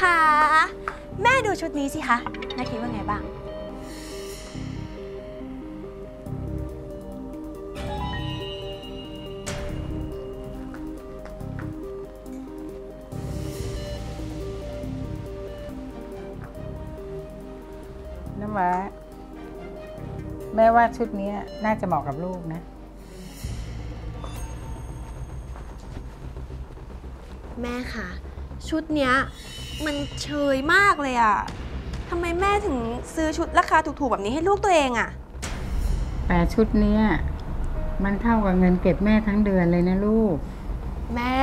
คะแม่ดูชุดนี้สิคะแม่คิดว่าไงบ้างน้ำว้าแม่ว่าชุดนี้น่าจะเหมาะกับลูกนะแม่ค่ะชุดเนี้ยมันเชยมากเลยอะทำไมแม่ถึงซื้อชุดราคาถูกๆแบบนี้ให้ลูกตัวเองอะแต่ชุดเนี้ยมันเท่ากับเงินเก็บแม่ทั้งเดือนเลยนะลูกแม่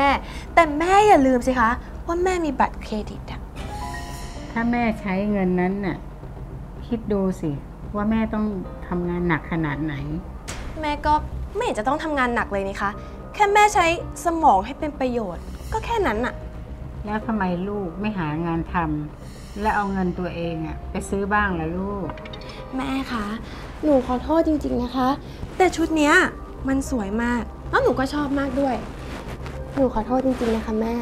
แต่แม่อย่าลืมสิคะว่าแม่มีบัตรเครดิตอะถ้าแม่ใช้เงินนั้นน่ะคิดดูสิว่าแม่ต้องทำงานหนักขนาดไหนแม่ก็ไม่เห็นจะต้องทำงานหนักเลยนี่คะแค่แม่ใช้สมองให้เป็นประโยชน์ก็แค่นั้นน่ะแล้วทำไมลูกไม่หางานทำและเอาเงินตัวเองอะไปซื้อบ้างล่ะลูกแม่คะหนูขอโทษจริงๆนะคะแต่ชุดเนี้ยมันสวยมากแล้วหนูก็ชอบมากด้วยหนูขอโทษจริงๆนะคะแม่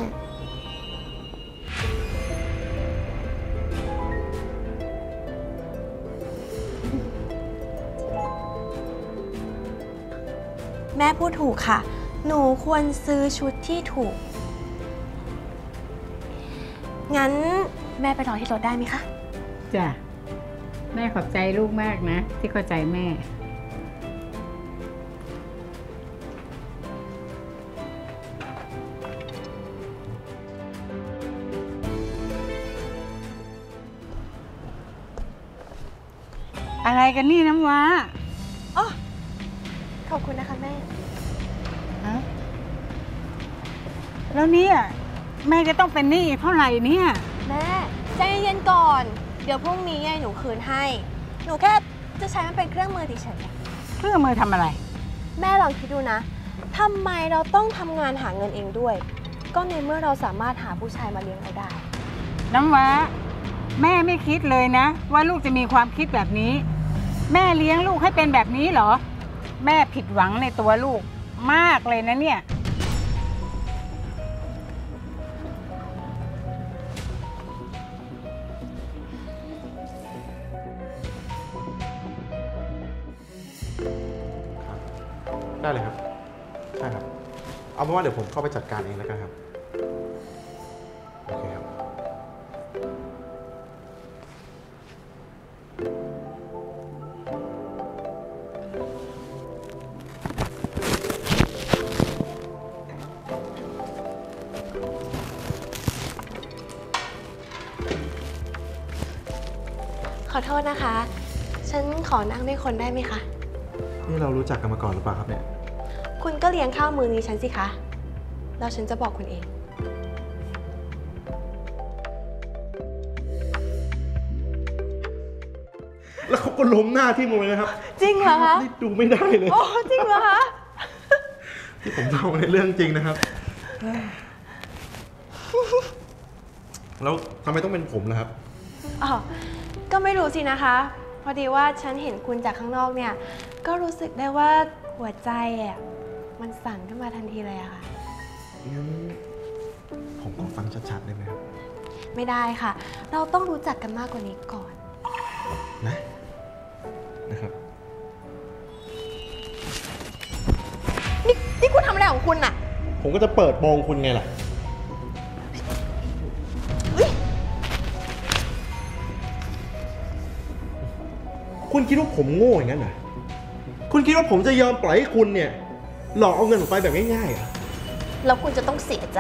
แม่พูดถูกค่ะหนูควรซื้อชุดที่ถูกงั้นแม่ไปรอที่รถได้ไหมคะจ้ะแม่ขอบใจลูกมากนะที่เข้าใจแม่อะไรกันนี่น้ำว้าอ๋อขอบคุณนะคะแม่แล้วนี่แม่จะต้องเป็นหนี้เท่าไหร่เนี่ยแม่ใจเย็นๆก่อนเดี๋ยวพรุ่งนี้หนูคืนให้หนูแค่จะใช้มันเป็นเครื่องมือเฉยๆเครื่องมือทำอะไรแม่ลองคิดดูนะทำไมเราต้องทำงานหาเงินเองด้วยก็ในเมื่อเราสามารถหาผู้ชายมาเลี้ยงเราได้น้ำว้าแม่ไม่คิดเลยนะว่าลูกจะมีความคิดแบบนี้แม่เลี้ยงลูกให้เป็นแบบนี้เหรอแม่ผิดหวังในตัวลูกมากเลยนะเนี่ยได้เลยครับใช่ครับเอาเป็นว่าเดี๋ยวผมเข้าไปจัดการเองแล้วกันครับโอเคครับขอโทษนะคะฉันขอนั่งด้วยคนได้ไหมคะนี่เรารู้จักกันมาก่อนหรือเปล่าครับเนี่ยคุณก็เลี้ยงข้าวมื้อนี้ฉันสิคะแล้วฉันจะบอกคุณเองแล้วเขาก็ล้มหน้าที่มวยนะครับจริงเหรอคะนี่ดูไม่ได้เลยโอ้จริงเหรอคะที่ผมเล่าในเรื่องจริงนะครับแล้วทำไมต้องเป็นผมล่ะครับอ๋อก็ไม่รู้สินะคะพอดีว่าฉันเห็นคุณจากข้างนอกเนี่ยก็รู้สึกได้ว่าหัวใจอะมันสั่นขึ้นมาทันทีเลยอะค่ะงั้นผมขอฟังชัดๆได้ไหมครับไม่ได้ค่ะเราต้องรู้จักกันมากกว่านี้ก่อนนะครับนี่คุณทำอะไรของคุณน่ะผมก็จะเปิดโปงคุณไงล่ะคุณคิดว่าผมโง่อย่างนั้นเหรอคุณคิดว่าผมจะยอมปล่อยให้คุณเนี่ยหลอกเอาเงินผมไปแบบง่ายๆเหรอแล้วคุณจะต้องเสียใจ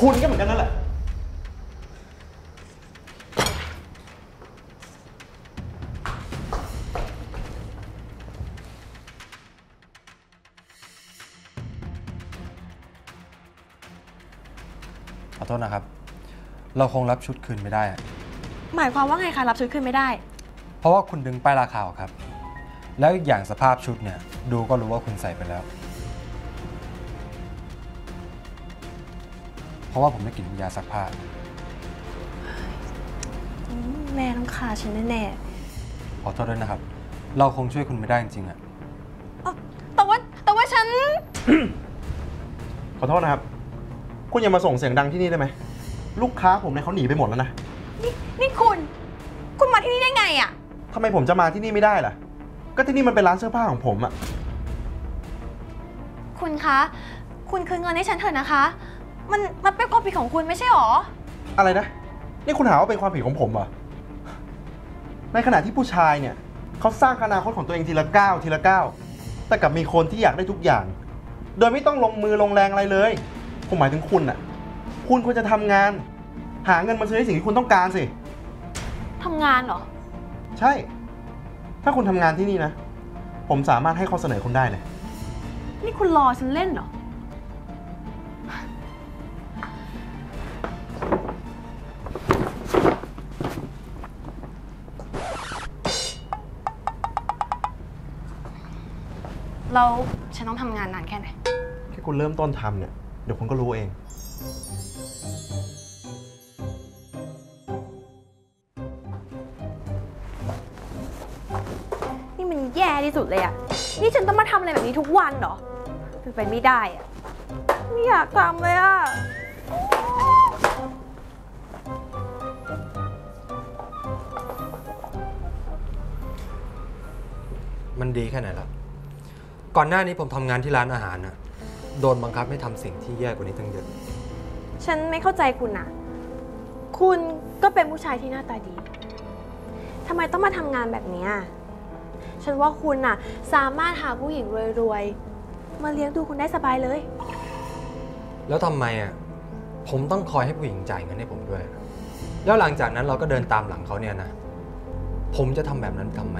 คุณก็เหมือนกันนั่นแหละขอโทษนะครับเราคงรับชุดคืนไม่ได้หมายความว่าไงคะรับชุดคืนไม่ได้เพราะว่าคุณดึงป้ายราคาออกครับแล้วอีกอย่างสภาพชุดเนี่ยดูก็รู้ว่าคุณใส่ไปแล้วเพราะว่าผมได้กลิ่นยาซักผ้า แม่ต้องฆ่าฉันแน่ๆขอโทษด้วยนะครับเราคงช่วยคุณไม่ได้จริงๆอะแต่ว่าฉัน ขอโทษนะครับคุณอย่ามาส่งเสียงดังที่นี่ได้ไหมลูกค้าผมเนี่ยเขาหนีไปหมดแล้วนะนี่คุณมาที่นี่ได้ไงอะทำไมผมจะมาที่นี่ไม่ได้ล่ะก็ที่นี่มันเป็นร้านเสื้อผ้าของผมอะคุณคะคุณคืนเงินให้ฉันเถอะนะคะมันเป็นความผิดของคุณไม่ใช่หรออะไรนะนี่คุณหาว่าเป็นความผิดของผมเหรอในขณะที่ผู้ชายเนี่ยเขาสร้างอนาคตของตัวเองทีละก้าวทีละก้าวแต่กับมีคนที่อยากได้ทุกอย่างโดยไม่ต้องลงมือลงแรงอะไรเลยผมหมายถึงคุณอะคุณควรจะทำงานหาเงินมาซื้อสิ่งที่คุณต้องการสิทำงานเหรอใช่ถ้าคุณทำงานที่นี่นะผมสามารถให้ข้อเสนอคุณได้เลยนี่คุณรอฉันเล่นเหรอเราฉันต้องทำงานนานแค่ไหนแค่คุณเริ่มต้นทำเนี่ยเดี๋ยวคุณก็รู้เองนี่มันแย่ที่สุดเลยอะนี่ฉันต้องมาทำอะไรแบบนี้ทุกวันเหรอเป็นไปไม่ได้อะไม่อยากทำเลยอะมันดีแค่ไหนล่ะก่อนหน้านี้ผมทำงานที่ร้านอาหารนะโดนบังคับให้ทำสิ่งที่แย่กว่านี้ตั้งเยอะฉันไม่เข้าใจคุณนะคุณก็เป็นผู้ชายที่หน้าตาดีทำไมต้องมาทำงานแบบนี้ฉันว่าคุณน่ะสามารถหาผู้หญิงรวยๆมาเลี้ยงดูคุณได้สบายเลยแล้วทำไมอ่ะผมต้องคอยให้ผู้หญิงจ่ายเงินให้ผมด้วยแล้วหลังจากนั้นเราก็เดินตามหลังเขาเนี่ยนะผมจะทำแบบนั้นทำไม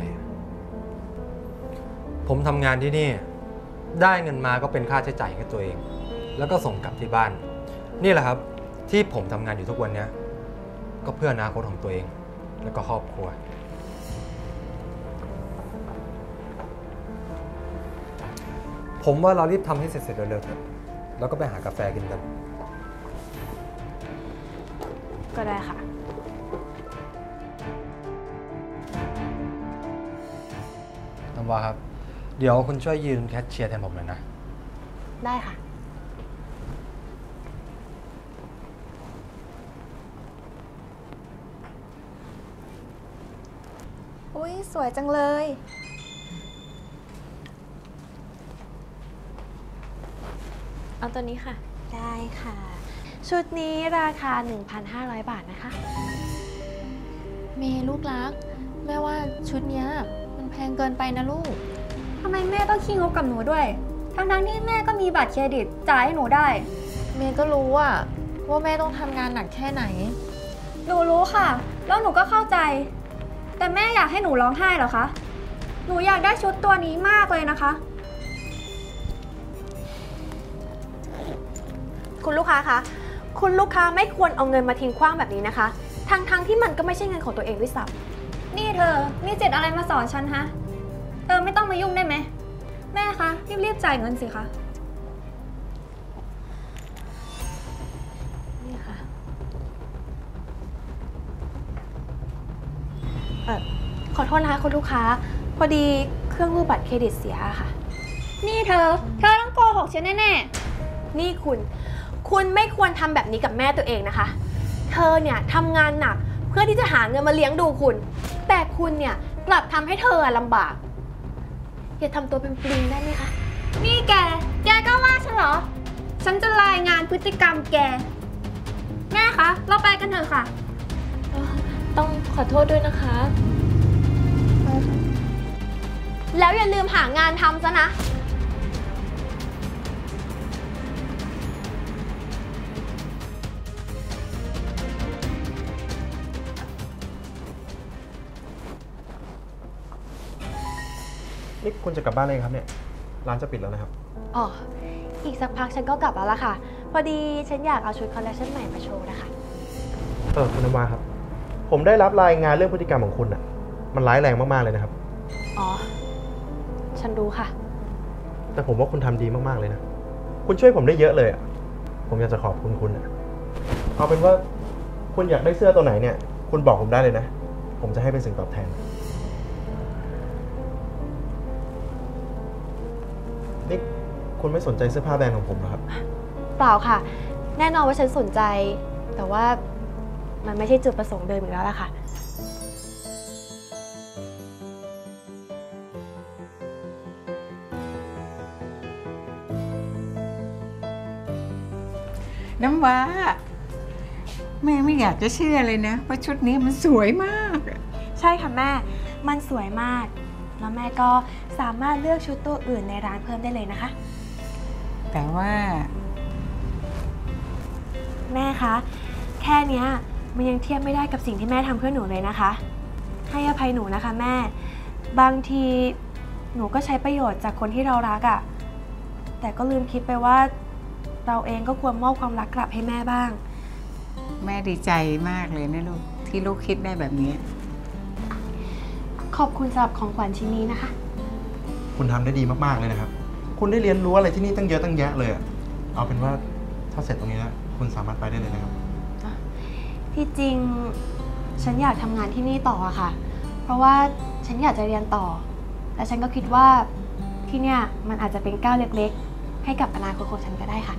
ผมทำงานที่นี่ได้เงินมาก็เป็นค่าใช้จ่ายให้ตัวเองแล้วก็ส่งกลับที่บ้านนี่แหละครับที่ผมทำงานอยู่ทุกวันนี้ก็เพื่ออนาคตของตัวเองแล้วก็ครอบครัวผมว่าเรารีบทำให้เสร็จเร็วๆเถอะแล้วก็ไปหากาแฟกินกันก็ได้ค่ะน้ำวาครับเดี๋ยวคุณช่วยยืนแคชเชียร์แทนผมหน่อยนะได้ค่ะอุ๊ยสวยจังเลยเอาตัวนี้ค่ะได้ค่ะชุดนี้ราคา 1,500 บาทนะคะเมย์ลูกรักแม่ว่าชุดนี้มันแพงเกินไปนะลูกทำไมแม่ต้องขี้งกกับหนูด้วยทั้งที่แม่ก็มีบัตรเครดิตจ่ายให้หนูได้เมย์ก็รู้ว่าแม่ต้องทำงานหนักแค่ไหนหนูรู้ค่ะแล้วหนูก็เข้าใจแต่แม่อยากให้หนูร้องไห้เหรอคะหนูอยากได้ชุดตัวนี้มากเลยนะคะคุณลูกค้าคะคุณลูกค้าไม่ควรเอาเงินมาทิ้งขว้างแบบนี้นะคะทั้งที่มันก็ไม่ใช่เงินของตัวเองด้วยซ้ำนี่เธอมีเจตอะไรมาสอนฉันฮะเธอไม่ต้องมายุ่งได้ไหมแม่คะรีบจ่ายเงินสิคะนี่ค่ะขอโทษนะคะคุณลูกค้าพอดีเครื่องรูดบัตรเครดิตเสียค่ะนี่เธอต้องโกหกฉันแน่ๆนี่คุณไม่ควรทำแบบนี้กับแม่ตัวเองนะคะเธอเนี่ยทำงานหนักเพื่อที่จะหาเงินมาเลี้ยงดูคุณแต่คุณเนี่ยกลับทำให้เธอลำบากอย่าทำตัวเป็นปลิงได้ไหมคะนี่แกก็ว่าฉันเหรอฉันจะรายงานพฤติกรรมแกแม่คะเราไปกันเถอะค่ะต้องขอโทษด้วยนะคะแล้วอย่าลืมหางานทำซะนะนี่คุณจะกลับบ้านเลยครับเนี่ยร้านจะปิดแล้วนะครับอ๋ออีกสักพักฉันก็กลับแล้วล่ะค่ะพอดีฉันอยากเอาชุดคอลเลคชั่นใหม่มาโชว์นะคะคุณนวาครับผมได้รับรายงานเรื่องพฤติกรรมของคุณอ่ะมันร้ายแรงมากๆเลยนะครับอ๋อฉันรู้ค่ะแต่ผมว่าคุณทำดีมากๆเลยนะคุณช่วยผมได้เยอะเลยอ่ะผมอยากจะขอบคุณคุณอ่ะเอาเป็นว่าคุณอยากได้เสื้อตัวไหนเนี่ยคุณบอกผมได้เลยนะ ผมจะให้เป็นสิ่งตอบแทนนี่คุณไม่สนใจเสื้อผ้าแบรนด์ของผมหรอครับเปล่าค่ะแน่นอนว่าฉันสนใจแต่ว่ามันไม่ใช่จุดประสงค์เดิมอีกแล้วล่ะค่ะน้ำว้าแม่ไม่อยากจะเชื่อเลยนะว่าชุดนี้มันสวยมากใช่ค่ะแม่มันสวยมากแล้วแม่ก็สามารถเลือกชุดตัวอื่นในร้านเพิ่มได้เลยนะคะแต่ว่าแม่คะแค่นี้มันยังเทียบไม่ได้กับสิ่งที่แม่ทำเพื่อหนูเลยนะคะให้อภัยหนูนะคะแม่บางทีหนูก็ใช้ประโยชน์จากคนที่เรารักอะแต่ก็ลืมคิดไปว่าเราเองก็ควรมอบความรักกลับให้แม่บ้างแม่ดีใจมากเลยนะลูกที่ลูกคิดได้แบบนี้ขอบคุณสำหรับของขวัญชิ้นนี้นะคะคุณทำได้ดีมากๆเลยนะครับคุณได้เรียนรู้อะไรที่นี่ตั้งเยอะตั้งแยะเลยเอาเป็นว่าถ้าเสร็จตรงนี้แล้วคุณสามารถไปได้เลยนะครับที่จริงฉันอยากทำงานที่นี่ต่อค่ะเพราะว่าฉันอยากจะเรียนต่อและฉันก็คิดว่าที่เนี่ยมันอาจจะเป็นก้าวเล็กๆให้กับอนาคตของฉันก็ได้ค่ะ